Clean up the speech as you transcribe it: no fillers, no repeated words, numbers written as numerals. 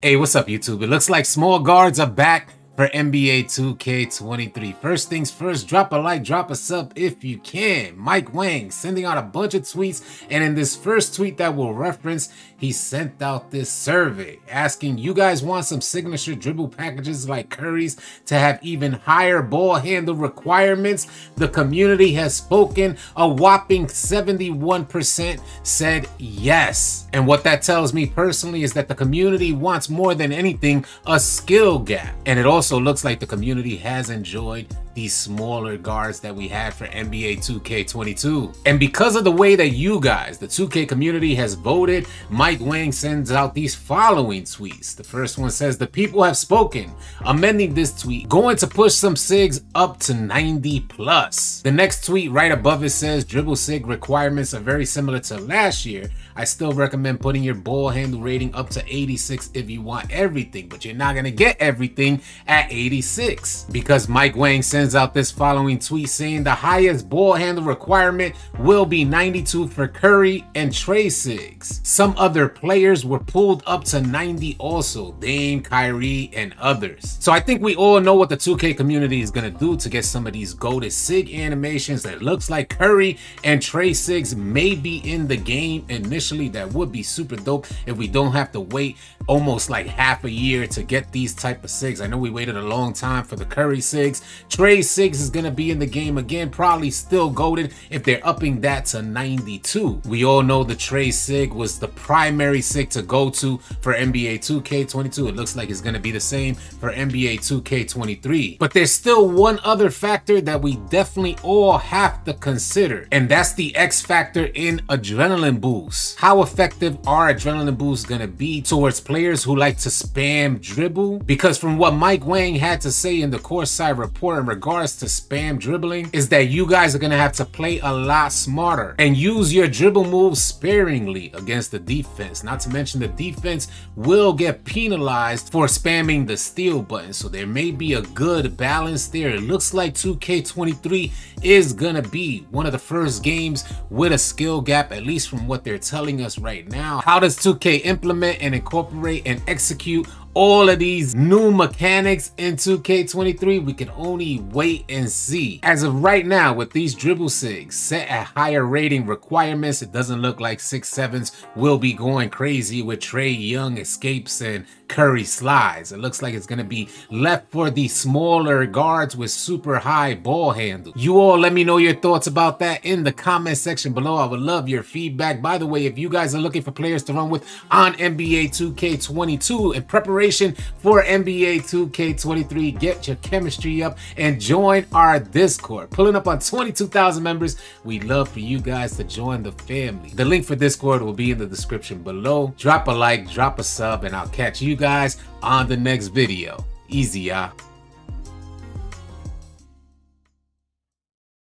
Hey, what's up YouTube? It looks like small guards are back for NBA 2K23. First things first, drop a like, drop a sub if you can. Mike Wang sending out a bunch of tweets, and in this first tweet that we'll reference, he sent out this survey asking, you guys want some signature dribble packages like Curry's to have even higher ball handle requirements? The community has spoken. A whopping 71% said yes. And what that tells me personally is that the community wants more than anything a skill gap. And it also looks like the community has enjoyed these smaller guards that we had for NBA 2K22. And because of the way that you guys, the 2K community, has voted, Mike Wang sends out these following tweets. The first one says, the people have spoken, amending this tweet, going to push some SIGs up to 90 plus. The next tweet right above it says, dribble SIG requirements are very similar to last year. I still recommend putting your ball handle rating up to 86 if you want everything, but you're not gonna get everything at 86. Because Mike Wang sends out this following tweet saying the highest ball handle requirement will be 92 for Curry and Trae SIGs. Some other players were pulled up to 90 also, Dame, Kyrie, and others. So I think we all know what the 2K community is gonna do to get some of these goated SIG animations that looks like Curry and Trae SIGs may be in the game initially. That would be super dope if we don't have to wait almost like half a year to get these type of SIGs. I know we waited a long time for the Curry SIGs. Trae SIGs is going to be in the game again, probably still goated if they're upping that to 92. We all know the Trae SIG was the primary SIG to go to for NBA 2K22. It looks like it's going to be the same for NBA 2K23. But there's still one other factor that we definitely all have to consider, and that's the X factor in adrenaline boosts. How effective are adrenaline boosts going to be towards players who like to spam dribble? Because from what Mike Wang had to say in the Corsi report in regards to spam dribbling is that you guys are going to have to play a lot smarter and use your dribble moves sparingly against the defense. Not to mention the defense will get penalized for spamming the steal button, so there may be a good balance there. It looks like 2K23 is going to be one of the first games with a skill gap, at least from what they're telling us right now. How does 2K implement and incorporate and execute all of these new mechanics in 2K23? We can only wait and see. As of right now, with these dribble SIGs set at higher rating requirements, it doesn't look like 6'7s will be going crazy with Trae Young escapes and Curry slides. It looks like it's going to be left for the smaller guards with super high ball handle. You all let me know your thoughts about that in the comment section below. I would love your feedback. By the way, if you guys are looking for players to run with on NBA 2K22 in preparation for NBA 2K23, get your chemistry up and join our Discord. Pulling up on 22,000 members. We'd love for you guys to join the family. The link for Discord will be in the description below. Drop a like, drop a sub, and I'll catch you guys on the next video. Easy, y'all.